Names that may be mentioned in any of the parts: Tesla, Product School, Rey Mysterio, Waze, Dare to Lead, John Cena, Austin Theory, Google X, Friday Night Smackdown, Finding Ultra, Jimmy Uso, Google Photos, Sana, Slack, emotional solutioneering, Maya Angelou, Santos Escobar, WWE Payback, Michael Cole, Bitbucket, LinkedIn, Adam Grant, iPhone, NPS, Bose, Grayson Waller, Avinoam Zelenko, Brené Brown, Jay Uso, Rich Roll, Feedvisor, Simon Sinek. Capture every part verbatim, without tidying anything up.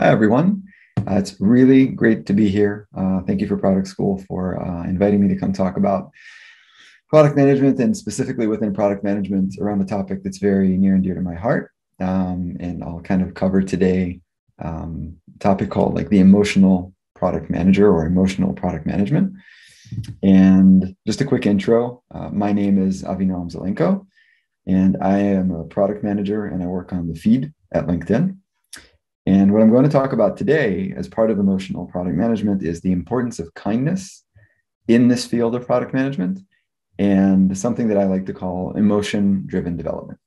Hi, everyone. Uh, it's really great to be here. Uh, thank you for Product School for uh, inviting me to come talk about product management, and specifically within product management around a topic that's very near and dear to my heart. Um, and I'll kind of cover today um, a topic called like the emotional product manager or emotional product management. And just a quick intro. Uh, my name is Avinoam Zelenko, and I am a product manager, and I work on the feed at LinkedIn. And what I'm going to talk about today as part of emotional product management is the importance of kindness in this field of product management, and something that I like to call emotion-driven development.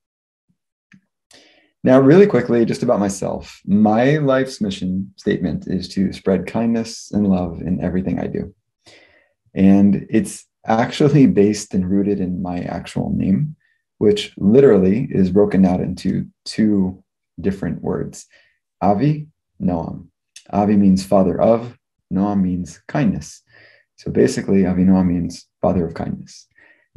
Now, really quickly, just about myself. My life's mission statement is to spread kindness and love in everything I do. And it's actually based and rooted in my actual name, which literally is broken out into two different words. Avi, Noam. Avi means father of, Noam means kindness. So basically, Avinoam means father of kindness.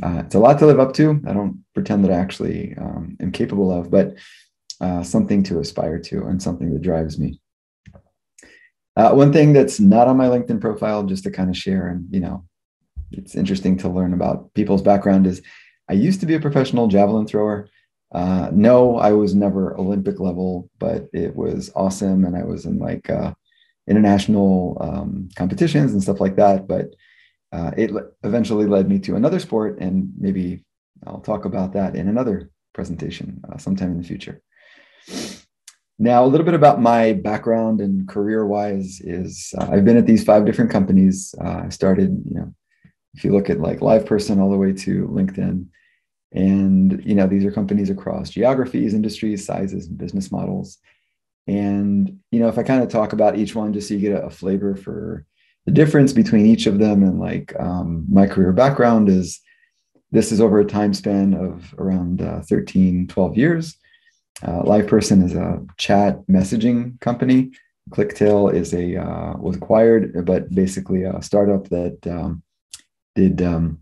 Uh, it's a lot to live up to. I don't pretend that I actually um, am capable of, but uh, something to aspire to and something that drives me. Uh, one thing that's not on my LinkedIn profile, just to kind of share, and you know, it's interesting to learn about people's background, is I used to be a professional javelin thrower. Uh, no, I was never Olympic level, but it was awesome, and I was in like uh, international um, competitions and stuff like that. But uh, it eventually led me to another sport, and maybe I'll talk about that in another presentation uh, sometime in the future. Now, a little bit about my background and career-wise is uh, I've been at these five different companies. Uh, I started, you know, if you look at like LivePerson all the way to LinkedIn. And, you know, these are companies across geographies, industries, sizes, and business models. And, you know, if I kind of talk about each one, just so you get a, a flavor for the difference between each of them and like um, my career background is this is over a time span of around uh, thirteen, twelve years. Uh, LivePerson is a chat messaging company. ClickTale is a, uh, was acquired, but basically a startup that um, did, um,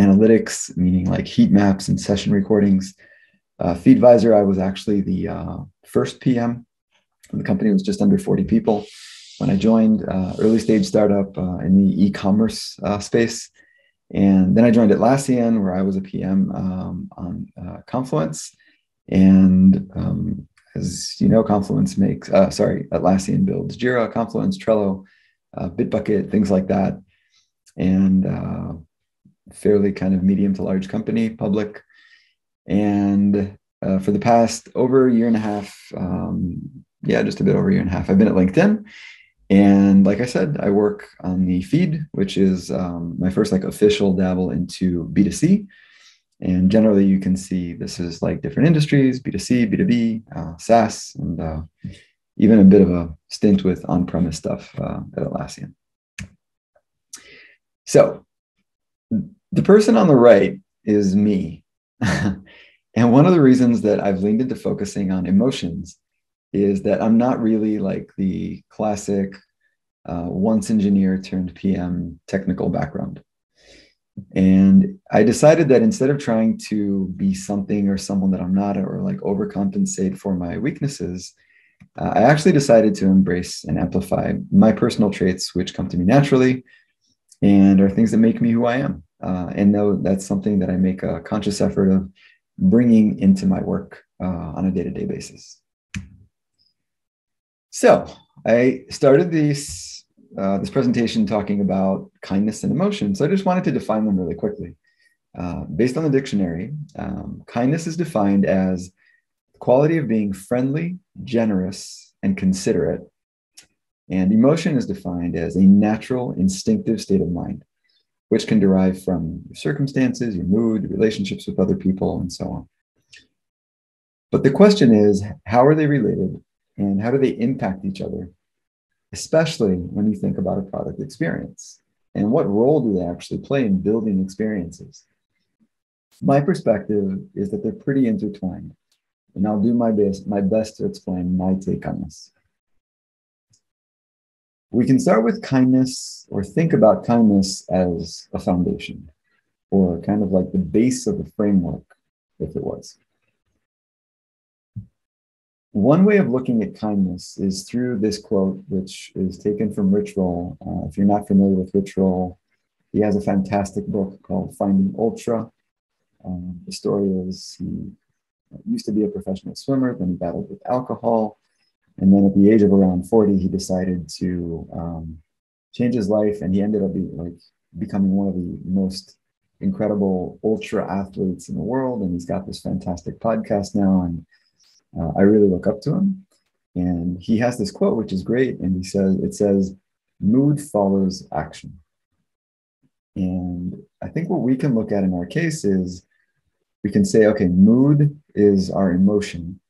analytics, meaning like heat maps and session recordings. Uh, Feedvisor, I was actually the uh, first P M. The company was just under forty people when I joined, uh, early stage startup uh, in the e-commerce uh, space. And then I joined Atlassian, where I was a P M um, on uh, Confluence. And um, as you know, Confluence makes, uh, sorry, Atlassian builds Jira, Confluence, Trello, uh, Bitbucket, things like that. And uh, fairly kind of medium to large company, public. And uh, for the past over a year and a half, um, yeah, just a bit over a year and a half, I've been at LinkedIn. And like I said, I work on the feed, which is um, my first like official dabble into B two C. And generally you can see this is like different industries, B two C, B two B, uh, SaaS, and uh, even a bit of a stint with on-premise stuff uh, at Atlassian. So, the person on the right is me. And one of the reasons that I've leaned into focusing on emotions is that I'm not really like the classic uh, once engineer turned P M technical background. And I decided that instead of trying to be something or someone that I'm not, or like overcompensate for my weaknesses, uh, I actually decided to embrace and amplify my personal traits, which come to me naturally and are things that make me who I am. Uh, and though that's something that I make a conscious effort of bringing into my work uh, on a day-to-day basis. So I started this, uh, this presentation talking about kindness and emotion. So I just wanted to define them really quickly. Uh, based on the dictionary, um, kindness is defined as the quality of being friendly, generous, and considerate. And emotion is defined as a natural, instinctive state of mind, which can derive from your circumstances, your mood, relationships with other people, and so on. But the question is, how are they related and how do they impact each other, especially when you think about a product experience? And what role do they actually play in building experiences? My perspective is that they're pretty intertwined, and I'll do my best, my best to explain my take on this. We can start with kindness, or think about kindness as a foundation, or kind of like the base of the framework, if it was. One way of looking at kindness is through this quote, which is taken from Rich Roll. Uh, if you're not familiar with Rich Roll, he has a fantastic book called Finding Ultra. Um, the story is he used to be a professional swimmer, then he battled with alcohol. And then at the age of around forty, he decided to um, change his life, and he ended up being, like, becoming one of the most incredible ultra athletes in the world. And he's got this fantastic podcast now, and uh, I really look up to him. And he has this quote, which is great, and he says, it says, "Mood follows action." And I think what we can look at in our case is we can say, okay, mood is our emotion,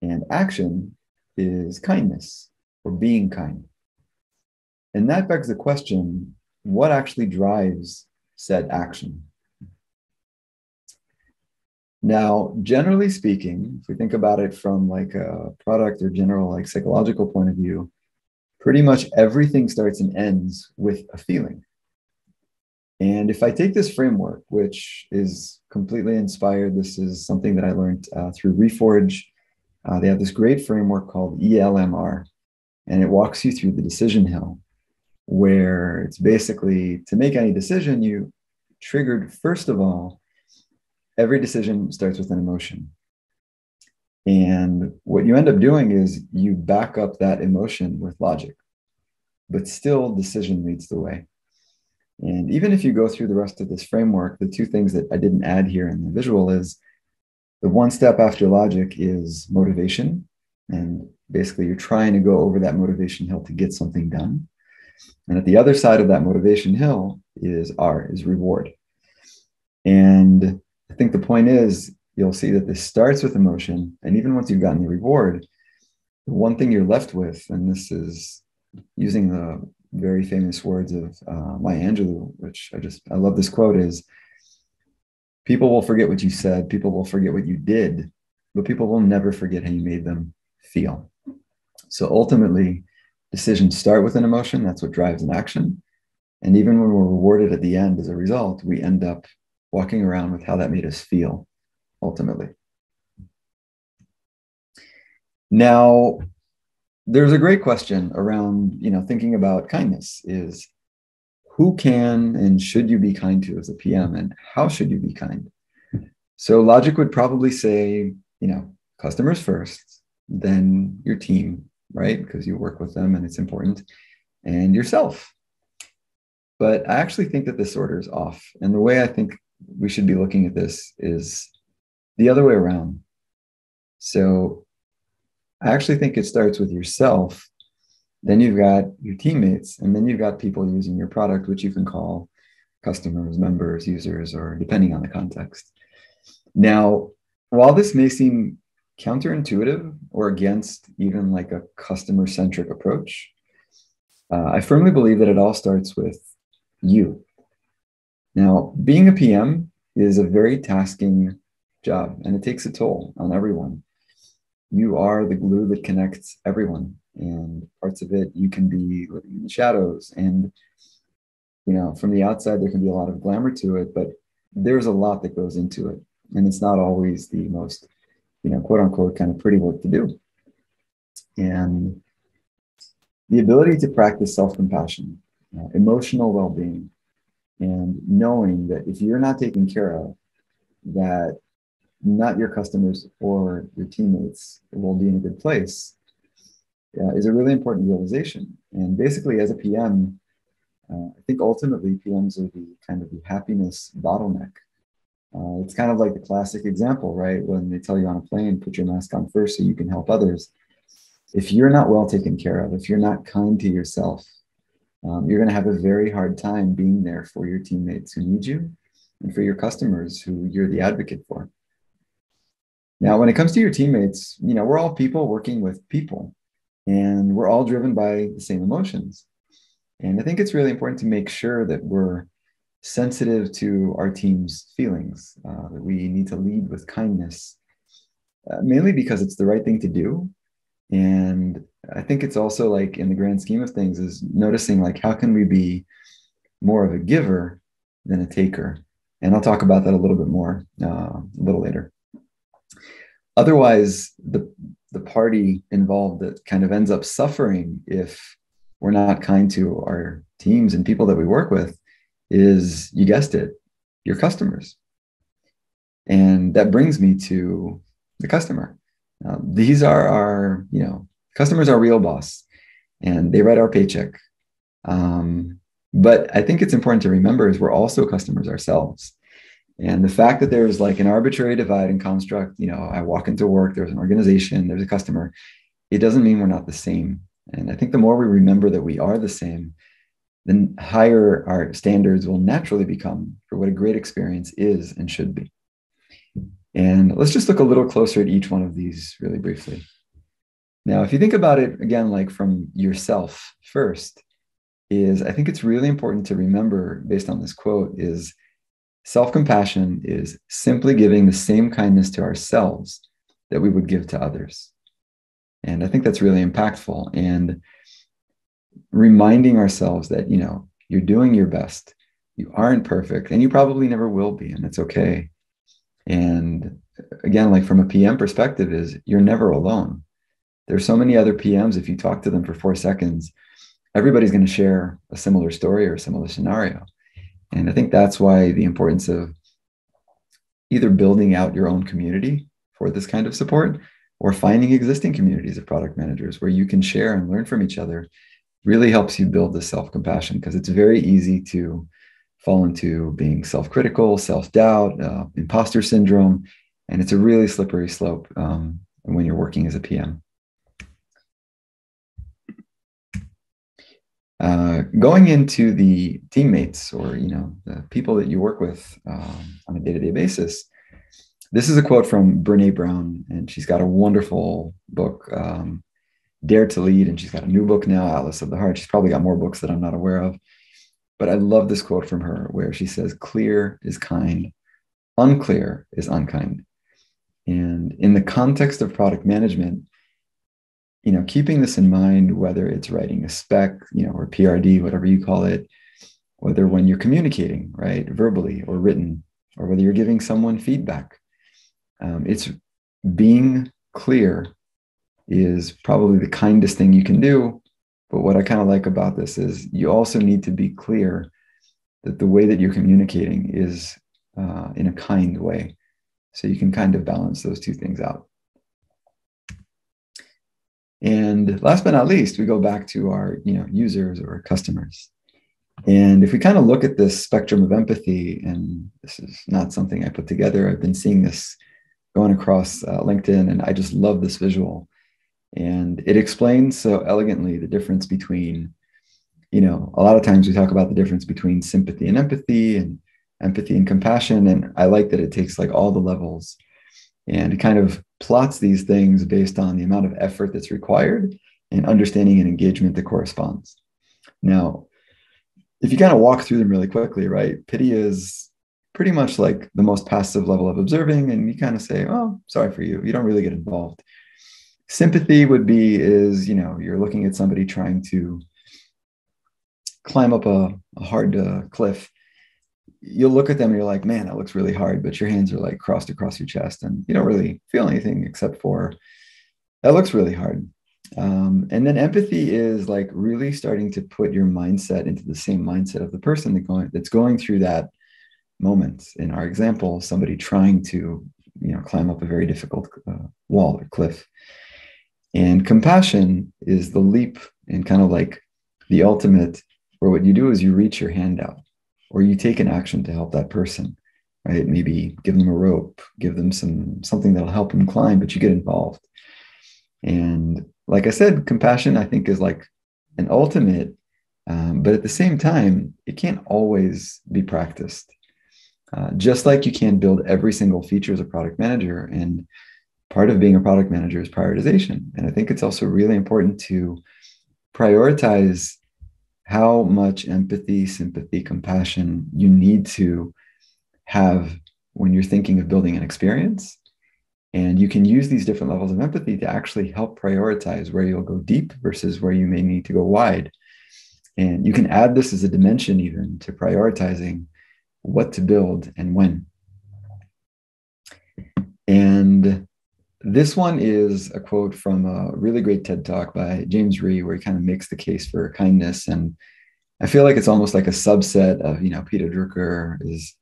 and action is kindness or being kind. And that begs the question, what actually drives said action? Now, generally speaking, if we think about it from like a product or general like psychological point of view, pretty much everything starts and ends with a feeling. And if I take this framework, which is completely inspired, this is something that I learned uh, through Reforge. Uh, they have this great framework called E L M R, and it walks you through the decision hill, where it's basically to make any decision, you triggered, first of all, every decision starts with an emotion. And what you end up doing is you back up that emotion with logic, but still decision leads the way. And even if you go through the rest of this framework, the two things that I didn't add here in the visual is the one step after logic is motivation. And basically you're trying to go over that motivation hill to get something done. And at the other side of that motivation hill is R, is reward. And I think the point is, you'll see that this starts with emotion. And even once you've gotten the reward, the one thing you're left with, and this is using the very famous words of uh, Maya Angelou, which I just, I love this quote, is, "People will forget what you said, people will forget what you did, but people will never forget how you made them feel." So ultimately, decisions start with an emotion. That's what drives an action. And even when we're rewarded at the end as a result, we end up walking around with how that made us feel, ultimately. Now, there's a great question around, you know, thinking about kindness is, who can and should you be kind to as a P M, and how should you be kind? So logic would probably say, you know, customers first, then your team, right? Because you work with them and it's important, and yourself. But I actually think that this order is off. And the way I think we should be looking at this is the other way around. So I actually think it starts with yourself. Then you've got your teammates, and then you've got people using your product, which you can call customers, members, users, or depending on the context. Now, while this may seem counterintuitive or against even like a customer-centric approach, uh, I firmly believe that it all starts with you. Now, being a P M is a very tasking job, and it takes a toll on everyone. You are the glue that connects everyone, and parts of it you can be living in the shadows. And, you know, from the outside, there can be a lot of glamour to it, but there's a lot that goes into it. And it's not always the most, you know, quote unquote, kind of pretty work to do. And the ability to practice self-compassion, uh, emotional well-being, and knowing that if you're not taken care of, that not your customers or your teammates will be in a good place, uh, is a really important realization. And basically, as a P M, uh, I think ultimately P Ms are the kind of the happiness bottleneck. Uh, it's kind of like the classic example, right? When they tell you on a plane, put your mask on first so you can help others. If you're not well taken care of, if you're not kind to yourself, um, you're going to have a very hard time being there for your teammates who need you and for your customers who you're the advocate for. Now, when it comes to your teammates, you know, we're all people working with people, and we're all driven by the same emotions. And I think it's really important to make sure that we're sensitive to our team's feelings, uh, that we need to lead with kindness, uh, mainly because it's the right thing to do. And I think it's also like in the grand scheme of things is noticing like, how can we be more of a giver than a taker? And I'll talk about that a little bit more uh, a little later. Otherwise, the the party involved that kind of ends up suffering if we're not kind to our teams and people that we work with is, you guessed it, your customers. And that brings me to the customer. Um, these are our, you know, customers are real boss, and they write our paycheck. Um, but I think it's important to remember is we're also customers ourselves. And the fact that there's like an arbitrary divide and construct, you know, I walk into work, there's an organization, there's a customer, it doesn't mean we're not the same. And I think the more we remember that we are the same, then higher our standards will naturally become for what a great experience is and should be. And let's just look a little closer at each one of these really briefly. Now, if you think about it, again, like from yourself first, is I think it's really important to remember, based on this quote, is self-compassion is simply giving the same kindness to ourselves that we would give to others. And I think that's really impactful. And reminding ourselves that, you know, you're doing your best, you aren't perfect, and you probably never will be, and it's okay. And again, like from a P M perspective is you're never alone. There's so many other P Ms, if you talk to them for four seconds, everybody's going to share a similar story or a similar scenario. And I think that's why the importance of either building out your own community for this kind of support or finding existing communities of product managers where you can share and learn from each other really helps you build the self-compassion, because it's very easy to fall into being self-critical, self-doubt, uh, imposter syndrome, and it's a really slippery slope um, when you're working as a P M. Uh, going into the teammates or, you know, the people that you work with um, on a day-to-day basis, this is a quote from Brené Brown, and she's got a wonderful book, um, Dare to Lead, and she's got a new book now, Atlas of the Heart. She's probably got more books that I'm not aware of, but I love this quote from her where she says, "Clear is kind, unclear is unkind." And in the context of product management, you know, keeping this in mind, whether it's writing a spec, you know, or P R D, whatever you call it, whether when you're communicating, right, verbally or written, or whether you're giving someone feedback, um, it's being clear is probably the kindest thing you can do. But what I kind of like about this is you also need to be clear that the way that you're communicating is uh, in a kind way. So you can kind of balance those two things out. And last but not least, we go back to our, you know, users or customers. And if we kind of look at this spectrum of empathy, and this is not something I put together, I've been seeing this going across uh, LinkedIn, and I just love this visual. And it explains so elegantly the difference between, you know, a lot of times we talk about the difference between sympathy and empathy and empathy and compassion. And I like that it takes like all the levels. And it kind of plots these things based on the amount of effort that's required and understanding and engagement that corresponds. Now, if you kind of walk through them really quickly, right? Pity is pretty much like the most passive level of observing. And you kind of say, oh, sorry for you. You don't really get involved. Sympathy would be is, you know, you're looking at somebody trying to climb up a, a hard uh, cliff. You'll look at them and you're like, man, that looks really hard, but your hands are like crossed across your chest and you don't really feel anything except for that looks really hard. Um, and then empathy is like really starting to put your mindset into the same mindset of the person that going, that's going through that moment. In our example, somebody trying to, you know, climb up a very difficult uh, wall or cliff. And compassion is the leap and kind of like the ultimate, where what you do is you reach your hand out, or you take an action to help that person, right? Maybe give them a rope, give them some something that'll help them climb, but you get involved. And like I said, compassion, I think, is like an ultimate, um, but at the same time, it can't always be practiced. Uh, just like you can't build every single feature as a product manager, and part of being a product manager is prioritization. And I think it's also really important to prioritize how much empathy, sympathy, compassion you need to have when you're thinking of building an experience. And you can use these different levels of empathy to actually help prioritize where you'll go deep versus where you may need to go wide. And you can add this as a dimension even to prioritizing what to build and when. And This one is a quote from a really great TED Talk by James Ree, where he kind of makes the case for kindness. And I feel like it's almost like a subset of, you know, Peter Drucker is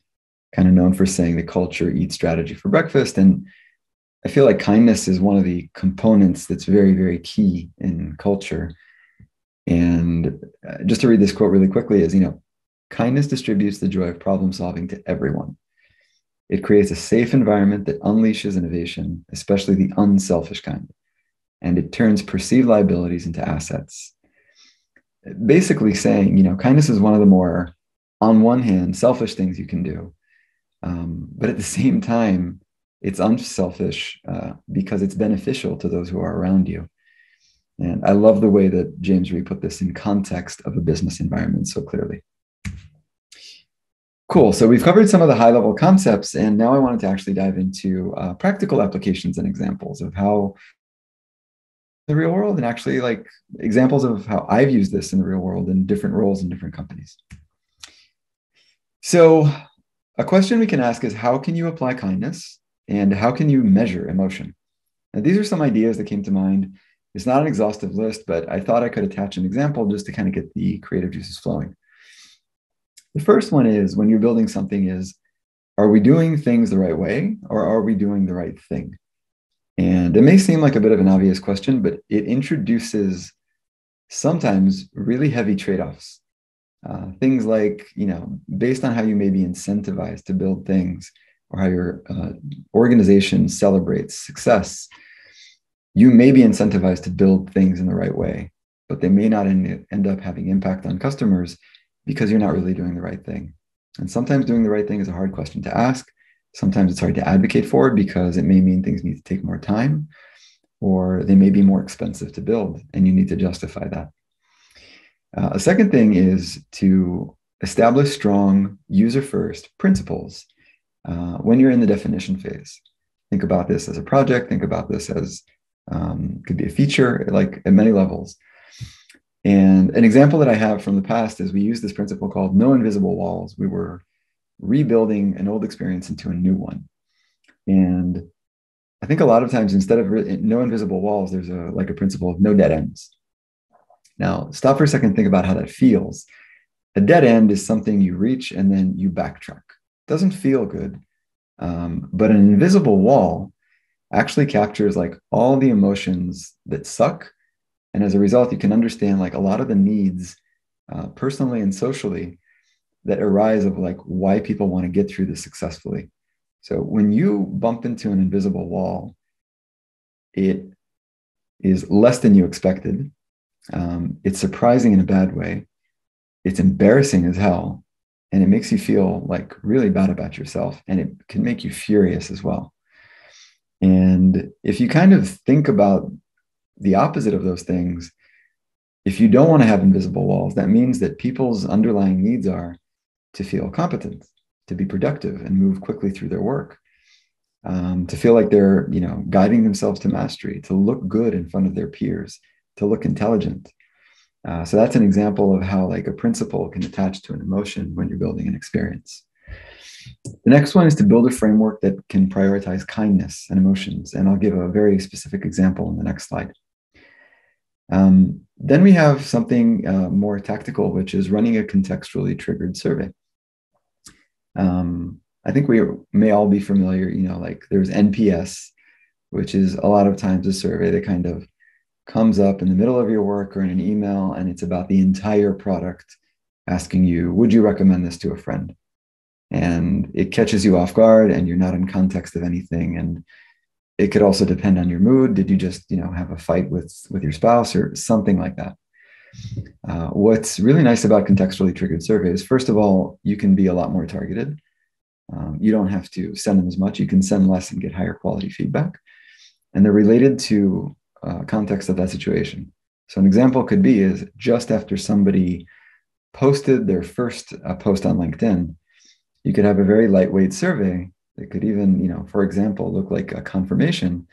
kind of known for saying the culture eats strategy for breakfast. And I feel like kindness is one of the components that's very, very key in culture. And just to read this quote really quickly is, you know, kindness distributes the joy of problem solving to everyone. It creates a safe environment that unleashes innovation, especially the unselfish kind, and it turns perceived liabilities into assets. Basically saying, you know, kindness is one of the more, on one hand, selfish things you can do. Um, but at the same time, it's unselfish uh, because it's beneficial to those who are around you. And I love the way that James Ree put this in context of a business environment so clearly. Cool. So we've covered some of the high-level concepts, and now I wanted to actually dive into uh, practical applications and examples of how the real world, and actually like examples of how I've used this in the real world in different roles in different companies. So a question we can ask is, how can you apply kindness and how can you measure emotion? Now, these are some ideas that came to mind. It's not an exhaustive list, but I thought I could attach an example just to kind of get the creative juices flowing. The first one is, when you're building something, is, are we doing things the right way, or are we doing the right thing? And it may seem like a bit of an obvious question, but it introduces sometimes really heavy trade-offs. Uh, things like, you know, based on how you may be incentivized to build things or how your uh, organization celebrates success, you may be incentivized to build things in the right way, but they may not end up having impact on customers, because you're not really doing the right thing. And sometimes doing the right thing is a hard question to ask. Sometimes it's hard to advocate for, because it may mean things need to take more time, or they may be more expensive to build, and you need to justify that. Uh, a second thing is to establish strong user-first principles uh, when you're in the definition phase. Think about this as a project. Think about this as um, could be a feature, like at many levels. And an example that I have from the past is, we used this principle called no invisible walls. We were rebuilding an old experience into a new one. And I think a lot of times, instead of no invisible walls, there's a, like a principle of no dead ends. Now, stop for a second and think about how that feels. A dead end is something you reach and then you backtrack. It doesn't feel good. Um, but an invisible wall actually captures like all the emotions that suck. And as a result, you can understand like a lot of the needs uh, personally and socially that arise of like why people want to get through this successfully. So when you bump into an invisible wall, it is less than you expected. Um, it's surprising in a bad way. It's embarrassing as hell. And it makes you feel like really bad about yourself. And it can make you furious as well. And if you kind of think about the opposite of those things, if you don't want to have invisible walls, that means that people's underlying needs are to feel competent, to be productive and move quickly through their work, um, to feel like they're, you know, guiding themselves to mastery, to look good in front of their peers, to look intelligent. Uh, so that's an example of how like a principle can attach to an emotion when you're building an experience. The next one is to build a framework that can prioritize kindness and emotions. And I'll give a very specific example in the next slide. Um, then we have something uh, more tactical, which is running a contextually triggered survey. Um, I think we may all be familiar, you know, like there's N P S, which is a lot of times a survey that kind of comes up in the middle of your work or in an email, and it's about the entire product asking you, would you recommend this to a friend? And it catches you off guard and you're not in context of anything. And it could also depend on your mood. Did you just, you know, have a fight with, with your spouse or something like that? Uh, what's really nice about contextually triggered surveys, first of all, you can be a lot more targeted. Um, you don't have to send them as much. You can send less and get higher quality feedback. And they're related to uh, context of that situation. So an example could be is just after somebody posted their first uh, post on LinkedIn, you could have a very lightweight survey that could even, you know, for example, look like a confirmation,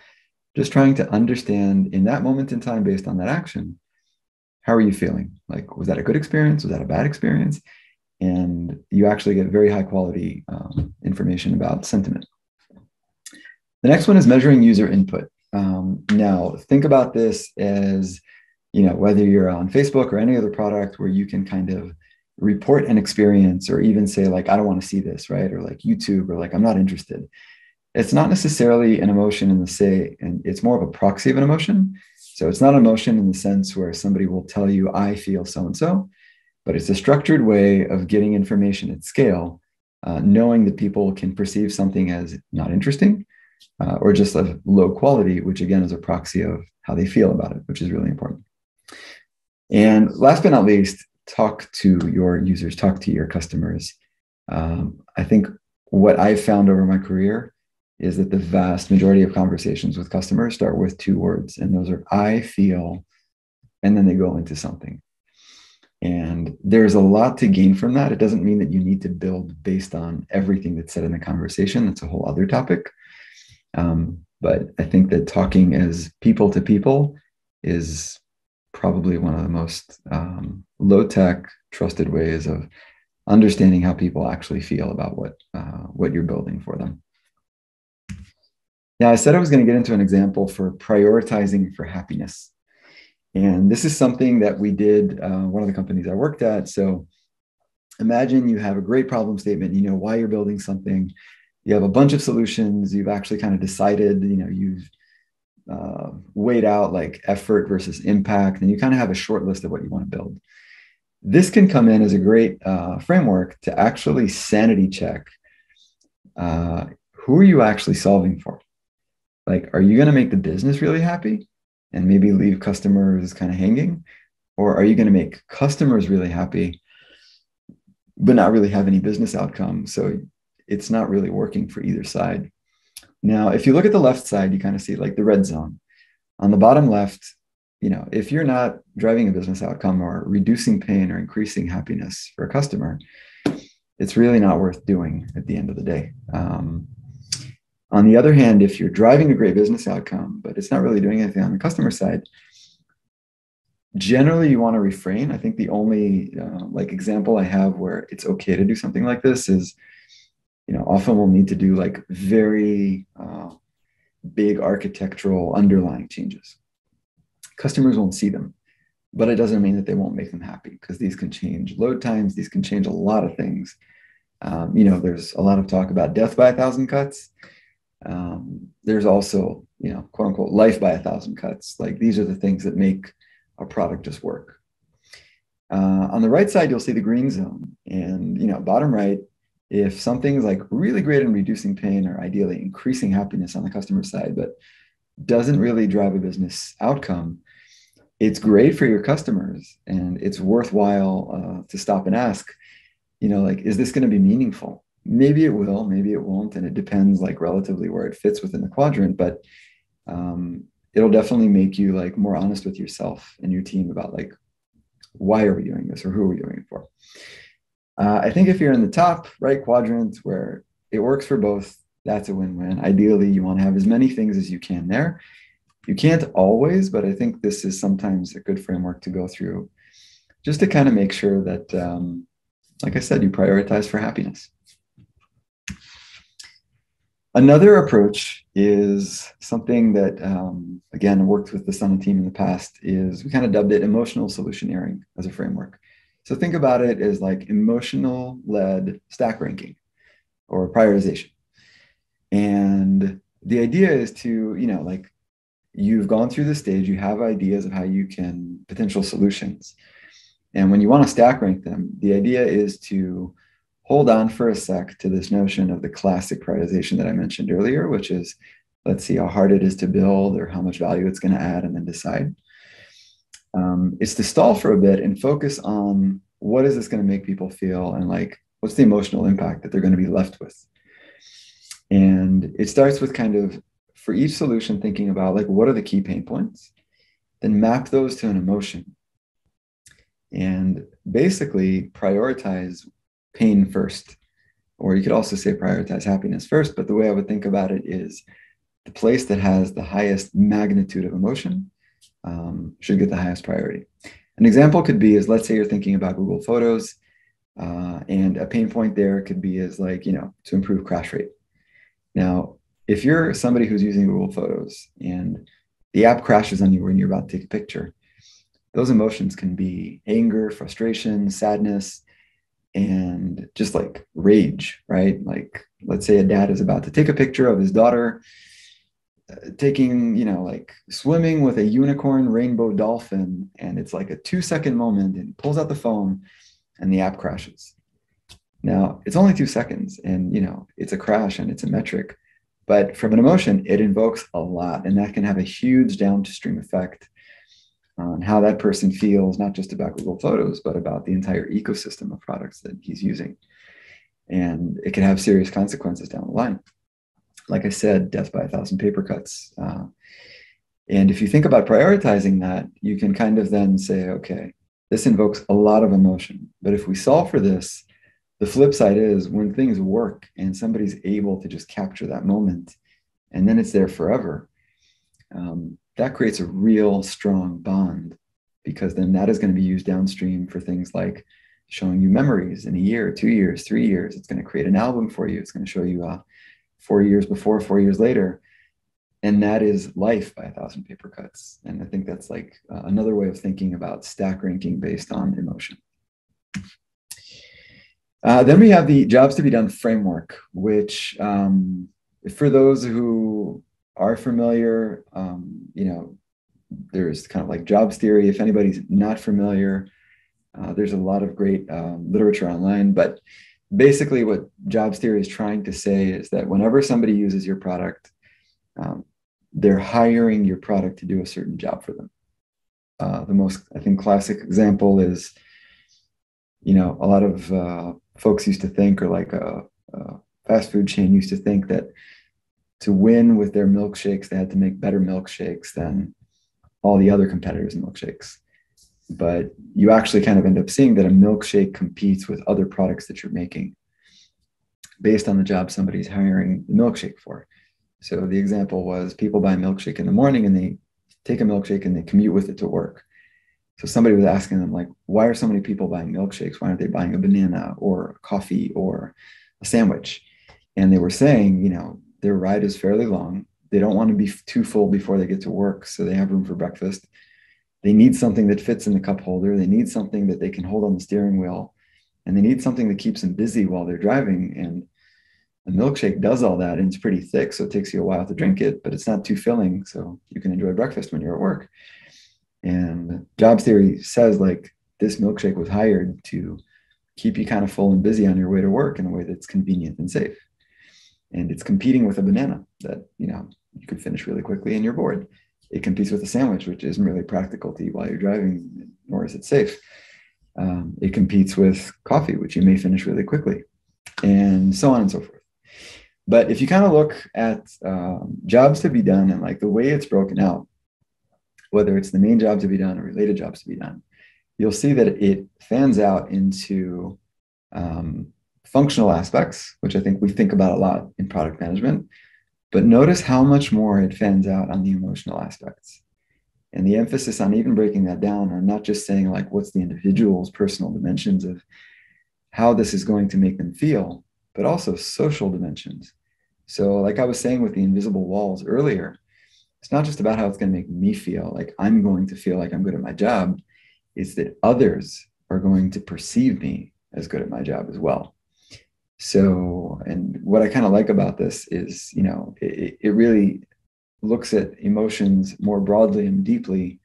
just trying to understand in that moment in time, based on that action, how are you feeling? Like, was that a good experience? Was that a bad experience? And you actually get very high quality um, information about sentiment. The next one is measuring user input. Um, now, think about this as, you know, whether you're on Facebook or any other product where you can kind of report an experience or even say, like, I don't want to see this, right? Or like YouTube, or like, I'm not interested. It's not necessarily an emotion in the say, and it's more of a proxy of an emotion. So it's not an emotion in the sense where somebody will tell you, I feel so-and-so, but it's a structured way of getting information at scale, uh, knowing that people can perceive something as not interesting uh, or just of low quality, which again is a proxy of how they feel about it, which is really important. And last but not least, talk to your users, talk to your customers. Um, I think what I've found over my career is that the vast majority of conversations with customers start with two words, and those are I feel, and then they go into something. And there's a lot to gain from that. It doesn't mean that you need to build based on everything that's said in the conversation. That's a whole other topic. Um, but I think that talking as people to people is probably one of the most um, low-tech, trusted ways of understanding how people actually feel about what, uh, what you're building for them. Now, I said I was going to get into an example for prioritizing for happiness. And this is something that we did, uh, one of the companies I worked at. So imagine you have a great problem statement, you know why you're building something, you have a bunch of solutions, you've actually kind of decided, you know, you've uh, weighed out like effort versus impact, and you kind of have a short list of what you want to build. This can come in as a great uh, framework to actually sanity check uh, who are you actually solving for? Like, are you going to make the business really happy and maybe leave customers kind of hanging? Or are you going to make customers really happy, but not really have any business outcome? So it's not really working for either side. Now, if you look at the left side, you kind of see like the red zone. On the bottom left, you know, if you're not driving a business outcome or reducing pain or increasing happiness for a customer, it's really not worth doing at the end of the day. Um, On the other hand, if you're driving a great business outcome, but it's not really doing anything on the customer side, generally you want to refrain. I think the only uh, like example I have where it's okay to do something like this is, you know, often we'll need to do like very uh, big architectural underlying changes. Customers won't see them, but it doesn't mean that they won't make them happy, because these can change load times. These can change a lot of things. Um, you know, there's a lot of talk about death by a thousand cuts. Um, there's also, you know, quote unquote, life by a thousand cuts. Like, these are the things that make a product just work. Uh, on the right side, you'll see the green zone, and, you know, bottom right, if something's like really great in reducing pain or ideally increasing happiness on the customer side, but doesn't really drive a business outcome, it's great for your customers, and it's worthwhile uh, to stop and ask, you know, like, is this going to be meaningful? Maybe it will, maybe it won't. And it depends like relatively where it fits within the quadrant, but um, it'll definitely make you like more honest with yourself and your team about like, why are we doing this, or who are we doing it for? Uh, I think if you're in the top right quadrant where it works for both, that's a win-win. Ideally, you want to have as many things as you can there. You can't always, but I think this is sometimes a good framework to go through just to kind of make sure that, um, like I said, you prioritize for happiness. Another approach is something that, um, again, I worked with the Sana team in the past, is we kind of dubbed it emotional solutioneering as a framework. So think about it as like emotional-led stack ranking or prioritization. And the idea is to, you know, like, you've gone through this stage, you have ideas of how you can potential solutions. And when you want to stack rank them, the idea is to hold on for a sec to this notion of the classic prioritization that I mentioned earlier, which is, let's see how hard it is to build or how much value it's going to add, and then decide. Um, it's to stall for a bit and focus on what is this going to make people feel, and like, what's the emotional impact that they're going to be left with. And it starts with kind of, for each solution, thinking about like, what are the key pain points, then map those to an emotion, and basically prioritize pain first, or you could also say prioritize happiness first. But the way I would think about it is the place that has the highest magnitude of emotion um, should get the highest priority. An example could be is, let's say you're thinking about Google Photos, uh, and a pain point there could be is like, you know, to improve crash rate. Now, if you're somebody who's using Google Photos and the app crashes on you when you're about to take a picture, those emotions can be anger, frustration, sadness, and just like rage, right? Like, let's say a dad is about to take a picture of his daughter uh, taking, you know, like swimming with a unicorn rainbow dolphin, and it's like a two second moment and pulls out the phone and the app crashes. Now, it's only two seconds and, you know, it's a crash and it's a metric, but from an emotion, it invokes a lot, and that can have a huge downstream effect on how that person feels, not just about Google Photos, but about the entire ecosystem of products that he's using. And it can have serious consequences down the line. Like I said, death by a thousand paper cuts. Uh, and if you think about prioritizing that, you can kind of then say, okay, this invokes a lot of emotion, but if we solve for this, the flip side is when things work and somebody's able to just capture that moment, and then it's there forever, um, that creates a real strong bond, because then that is going to be used downstream for things like showing you memories in a year, two years, three years. It's going to create an album for you. It's going to show you uh, four years before, four years later. And that is life by a thousand paper cuts. And I think that's like uh, another way of thinking about stack ranking based on emotion. Uh, then we have the jobs to be done framework, which um, for those who are familiar, um, you know, there's kind of like jobs theory. If anybody's not familiar, uh, there's a lot of great um, literature online, but basically what jobs theory is trying to say is that whenever somebody uses your product, um, they're hiring your product to do a certain job for them. Uh, the most, I think, classic example is, you know, a lot of uh, folks used to think, or like a, a fast food chain used to think, that to win with their milkshakes, they had to make better milkshakes than all the other competitors' milkshakes. But you actually kind of end up seeing that a milkshake competes with other products that you're making based on the job somebody's hiring the milkshake for. So the example was people buy a milkshake in the morning and they take a milkshake and they commute with it to work. So somebody was asking them, like, why are so many people buying milkshakes? Why aren't they buying a banana or coffee or a sandwich? And they were saying, you know, their ride is fairly long. They don't want to be too full before they get to work, so they have room for breakfast. They need something that fits in the cup holder. They need something that they can hold on the steering wheel. And they need something that keeps them busy while they're driving. And a milkshake does all that, and it's pretty thick, so it takes you a while to drink it, but it's not too filling, so you can enjoy breakfast when you're at work. And jobs theory says, like, this milkshake was hired to keep you kind of full and busy on your way to work in a way that's convenient and safe. And it's competing with a banana that, you know, you could finish really quickly and you're bored. It competes with a sandwich, which isn't really practical to eat while you're driving, nor is it safe. Um, it competes with coffee, which you may finish really quickly, and so on and so forth. But if you kind of look at um, jobs to be done and like the way it's broken out, whether it's the main job to be done or related jobs to be done, you'll see that it fans out into um, functional aspects, which I think we think about a lot in product management, but notice how much more it fans out on the emotional aspects. And the emphasis on even breaking that down, or not just saying like, what's the individual's personal dimensions of how this is going to make them feel, but also social dimensions. So like I was saying with the invisible walls earlier, it's not just about how it's going to make me feel, like I'm going to feel like I'm good at my job. It's that others are going to perceive me as good at my job as well. So, and what I kind of like about this is, you know, it, it really looks at emotions more broadly and deeply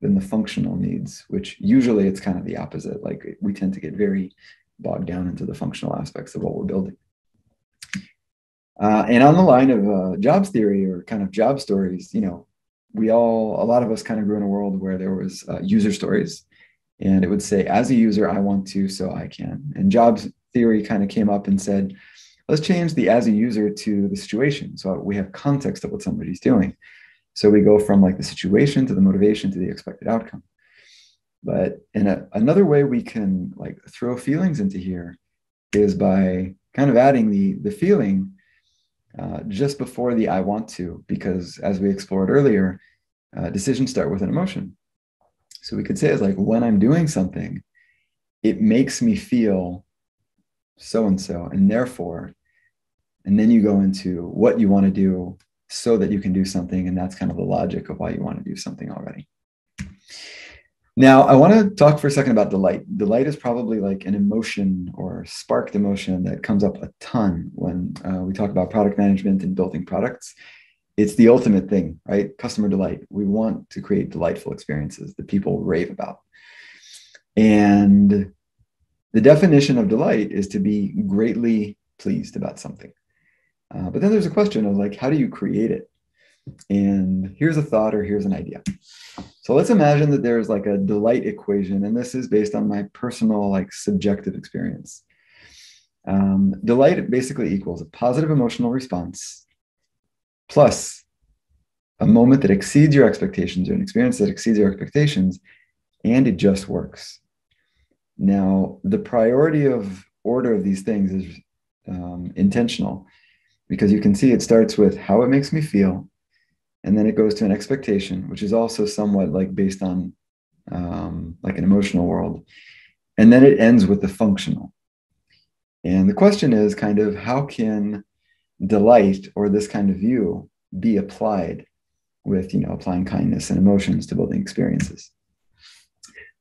than the functional needs, which usually it's kind of the opposite. Like we tend to get very bogged down into the functional aspects of what we're building. Uh, and on the line of uh, jobs theory or kind of job stories, you know, we all, a lot of us kind of grew in a world where there was uh, user stories, and it would say, as a user, I want to, so I can. And jobs theory kind of came up and said, let's change the as a user to the situation. So we have context of what somebody's doing. So we go from like the situation to the motivation to the expected outcome. But in a, another way we can like throw feelings into here is by kind of adding the, the feeling uh, just before the I want to, because as we explored earlier, uh, decisions start with an emotion. So we could say it's like, when I'm doing something, it makes me feel so-and-so, and therefore And then you go into what you want to do so that you can do something. And that's kind of the logic of why you want to do something already. Now, I want to talk for a second about delight. Delight is probably like an emotion or sparked emotion that comes up a ton when uh, we talk about product management and building products. It's the ultimate thing, right? Customer delight. We want to create delightful experiences that people rave about. And the definition of delight is to be greatly pleased about something. Uh, but then there's a question of like, how do you create it? And here's a thought or here's an idea. So let's imagine that there's like a delight equation, and this is based on my personal, like, subjective experience. Um, delight basically equals a positive emotional response plus a moment that exceeds your expectations or an experience that exceeds your expectations, and it just works. Now, the priority of order of these things is um, intentional, because you can see it starts with how it makes me feel. And then it goes to an expectation, which is also somewhat like based on um, like an emotional world. And then it ends with the functional. And the question is kind of how can delight or this kind of view be applied with, you know, applying kindness and emotions to building experiences.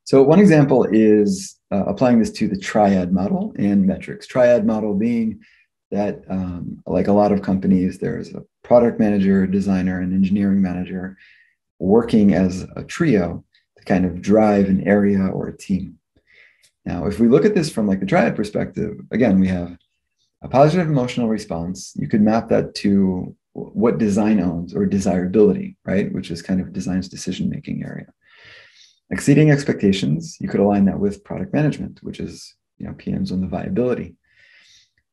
So one example is uh, applying this to the triad model and metrics. Triad model being that um, like a lot of companies, there's a product manager, designer, and engineering manager working as a trio to kind of drive an area or a team. Now, if we look at this from like the triad perspective, again, we have a positive emotional response. You could map that to what design owns or desirability, right? Which is kind of design's decision-making area. Exceeding expectations, you could align that with product management, which is, you know, P M's on the viability.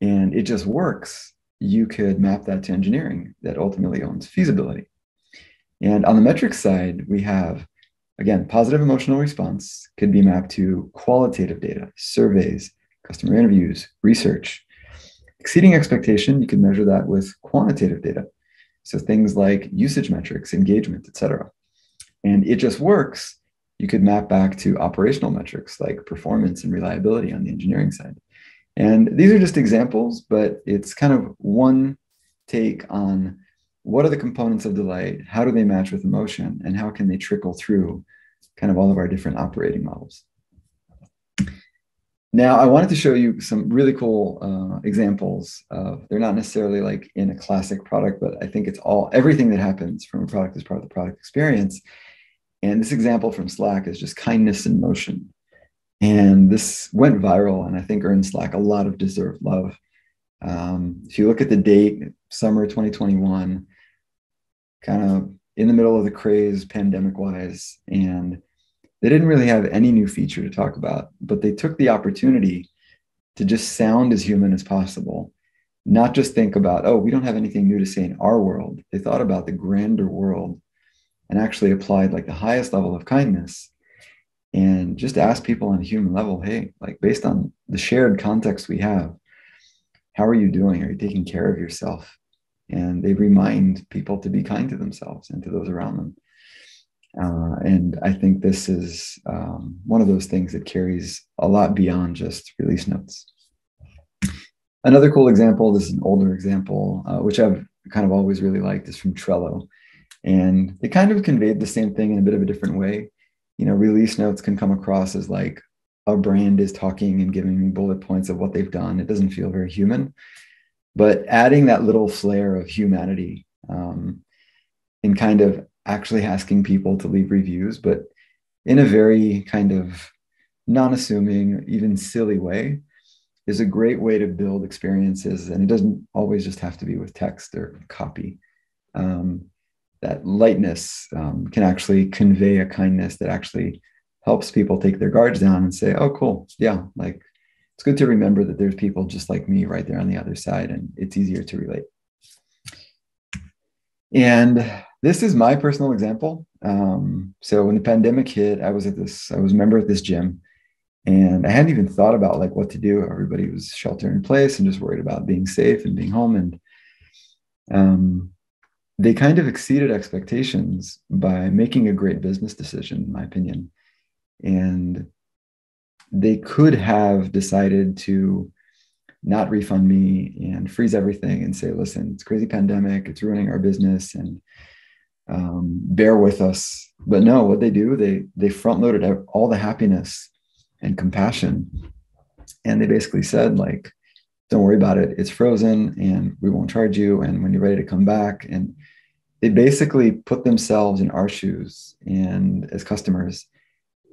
And it just works. You could map that to engineering that ultimately owns feasibility. And on the metrics side, we have, again, positive emotional response could be mapped to qualitative data, surveys, customer interviews, research. Exceeding expectation, you could measure that with quantitative data. So things like usage metrics, engagement, et cetera. And it just works. You could map back to operational metrics like performance and reliability on the engineering side. And these are just examples, but it's kind of one take on what are the components of delight, how do they match with emotion, and how can they trickle through kind of all of our different operating models. Now, I wanted to show you some really cool uh, examples of, they're not necessarily like in a classic product, but I think it's all, everything that happens from a product is part of the product experience. And this example from Slack is just kindness in motion. And this went viral and I think earned Slack a lot of deserved love. Um, if you look at the date, summer twenty twenty-one, kind of in the middle of the craze pandemic-wise, and they didn't really have any new feature to talk about, but they took the opportunity to just sound as human as possible, not just think about, oh, we don't have anything new to say in our world. They thought about the grander world and actually applied like the highest level of kindness. And just ask people on a human level, hey, like based on the shared context we have, how are you doing? Are you taking care of yourself? And they remind people to be kind to themselves and to those around them. Uh, and I think this is um, one of those things that carries a lot beyond just release notes. Another cool example, this is an older example, uh, which I've kind of always really liked, is from Trello. And they kind of conveyed the same thing in a bit of a different way. You know, release notes can come across as like a brand is talking and giving me bullet points of what they've done. It doesn't feel very human, but adding that little flair of humanity um, and kind of actually asking people to leave reviews, but in a very kind of non-assuming, even silly way, is a great way to build experiences. And it doesn't always just have to be with text or copy. Um, That lightness um, can actually convey a kindness that actually helps people take their guards down and say, oh, cool. Yeah. Like it's good to remember that there's people just like me right there on the other side, and it's easier to relate. And this is my personal example. Um, so when the pandemic hit, I was at this, I was a member at this gym, and I hadn't even thought about like what to do. Everybody was shelter in place and just worried about being safe and being home. And, um, they kind of exceeded expectations by making a great business decision, in my opinion. And they could have decided to not refund me and freeze everything and say, listen, it's a crazy pandemic, it's ruining our business, and um, bear with us. But no, what they do, they they front loaded all the happiness and compassion. And they basically said, like, don't worry about it. It's frozen and we won't charge you. And when you're ready to come back. And they basically put themselves in our shoes and as customers.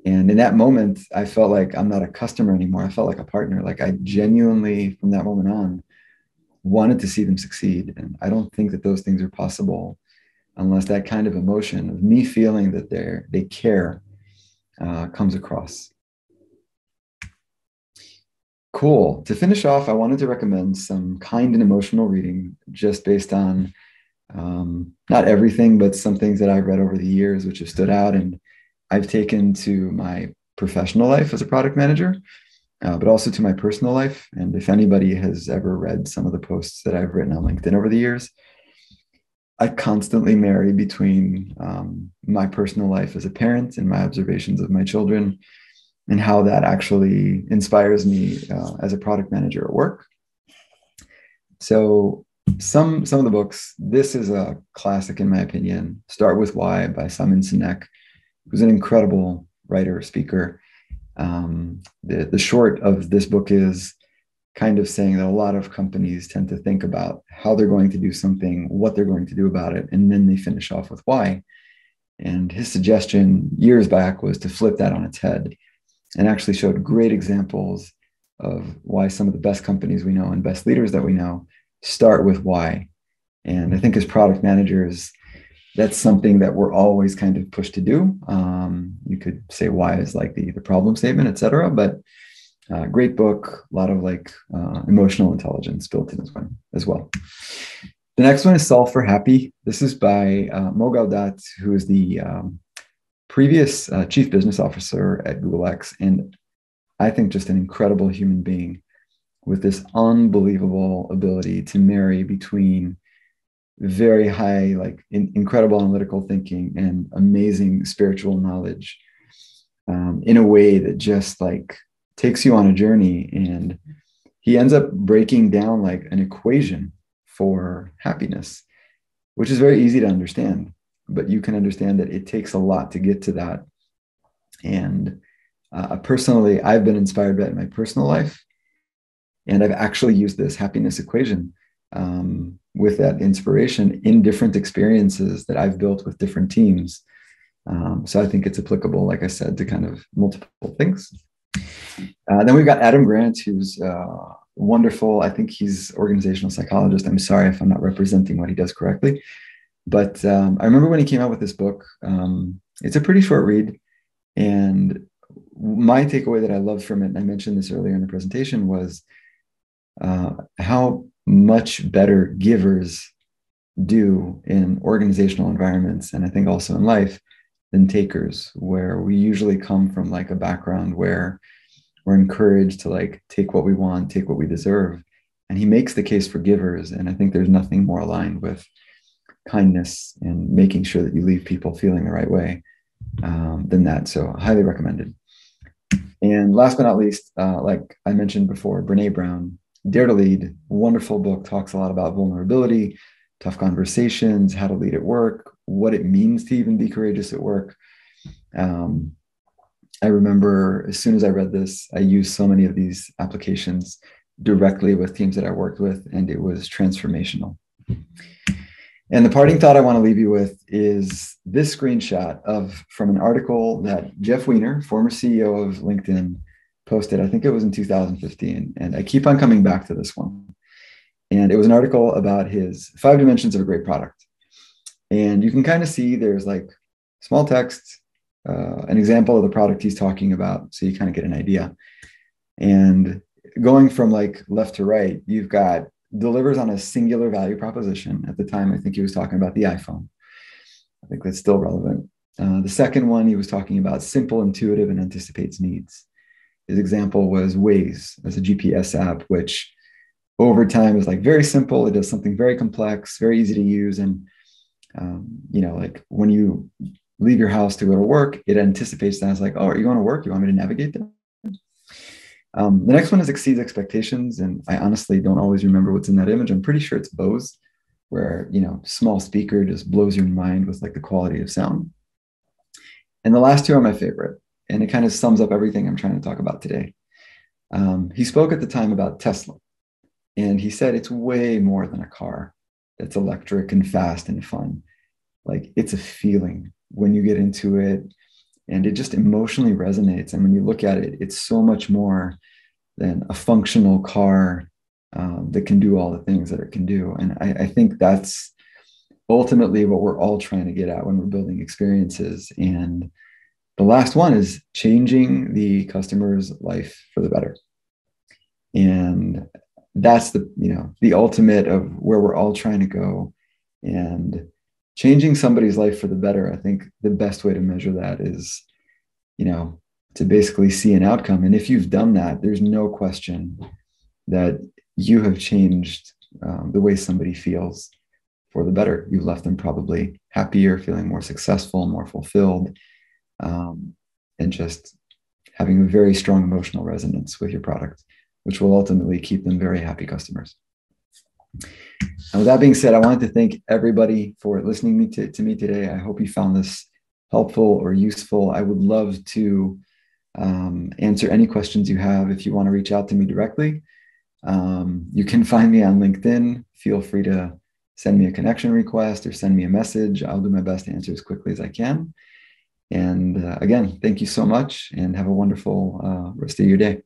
And in that moment, I felt like I'm not a customer anymore. I felt like a partner. Like I genuinely, from that moment on, wanted to see them succeed. And I don't think that those things are possible unless that kind of emotion of me feeling that they're, they care uh, comes across. Cool. To finish off, I wanted to recommend some kind and emotional reading just based on um, not everything, but some things that I've read over the years, which have stood out and I've taken to my professional life as a product manager, uh, but also to my personal life. And if anybody has ever read some of the posts that I've written on LinkedIn over the years, I constantly marry between um, my personal life as a parent and my observations of my children, and how that actually inspires me uh, as a product manager at work. So some, some of the books, this is a classic in my opinion, Start With Why by Simon Sinek, who's an incredible writer, speaker. Um, the, the short of this book is kind of saying that a lot of companies tend to think about how they're going to do something, what they're going to do about it, and then they finish off with why. And his suggestion years back was to flip that on its head, and actually showed great examples of why some of the best companies we know and best leaders that we know start with why. And I think as product managers, that's something that we're always kind of pushed to do. Um, you could say why is like the, the problem statement, et cetera, but uh, great book, a lot of like uh, emotional intelligence built in this one as well. The next one is Solve for Happy. This is by uh, Mo Gaudat, who is the um, previous uh, chief business officer at Google X, and I think just an incredible human being with this unbelievable ability to marry between very high, like in, incredible analytical thinking and amazing spiritual knowledge um, in a way that just like takes you on a journey. And he ends up breaking down like an equation for happiness, which is very easy to understand. But you can understand that it takes a lot to get to that. And uh, personally, I've been inspired by it in my personal life. And I've actually used this happiness equation um, with that inspiration in different experiences that I've built with different teams. Um, so I think it's applicable, like I said, to kind of multiple things. Uh, then we've got Adam Grant, who's uh, wonderful. I think he's an organizational psychologist. I'm sorry if I'm not representing what he does correctly. But um, I remember when he came out with this book, um, it's a pretty short read. And my takeaway that I loved from it, and I mentioned this earlier in the presentation, was uh, how much better givers do in organizational environments, and I think also in life, than takers, where we usually come from like a background where we're encouraged to like take what we want, take what we deserve. And he makes the case for givers. And I think there's nothing more aligned with kindness and making sure that you leave people feeling the right way um, than that. So highly recommended. And last but not least, uh, like I mentioned before, Brené Brown, Dare to Lead, wonderful book, talks a lot about vulnerability, tough conversations, how to lead at work, what it means to even be courageous at work. Um, I remember as soon as I read this, I used so many of these applications directly with teams that I worked with, and it was transformational. And the parting thought I want to leave you with is this screenshot of from an article that Jeff Weiner, former C E O of LinkedIn, posted. I think it was in two thousand fifteen. And I keep on coming back to this one. And it was an article about his five dimensions of a great product. And you can kind of see there's like small text, uh, an example of the product he's talking about. So you kind of get an idea. And going from like left to right, you've got delivers on a singular value proposition. At the time, I think he was talking about the iPhone. I think that's still relevant. Uh, the second one, he was talking about simple, intuitive, and anticipates needs. His example was Waze as a G P S app, which over time is like very simple. It does something very complex, very easy to use. And, um, you know, like when you leave your house to go to work, it anticipates that. It's like, oh, are you going to work? You want me to navigate there? Um, the next one is exceeds expectations. And I honestly don't always remember what's in that image. I'm pretty sure it's Bose, where, you know, small speaker just blows your mind with like the quality of sound. And the last two are my favorite. And it kind of sums up everything I'm trying to talk about today. Um, he spoke at the time about Tesla. And he said, it's way more than a car that's electric and fast and fun. Like, it's a feeling when you get into it, and it just emotionally resonates. And when you look at it, it's so much more than a functional car um, that can do all the things that it can do. And I, I think that's ultimately what we're all trying to get at when we're building experiences. And the last one is changing the customer's life for the better. And that's the, you know, the ultimate of where we're all trying to go. And changing somebody's life for the better, I think the best way to measure that is, you know, to basically see an outcome. And if you've done that, there's no question that you have changed um, the way somebody feels for the better. You've left them probably happier, feeling more successful, more fulfilled, um, and just having a very strong emotional resonance with your product, which will ultimately keep them very happy customers. And with that being said, I wanted to thank everybody for listening to, to me today. I hope you found this helpful or useful. I would love to um, answer any questions you have. If you want to reach out to me directly, um, you can find me on LinkedIn. Feel free to send me a connection request or send me a message. I'll do my best to answer as quickly as I can. And uh, again, thank you so much and have a wonderful uh, rest of your day.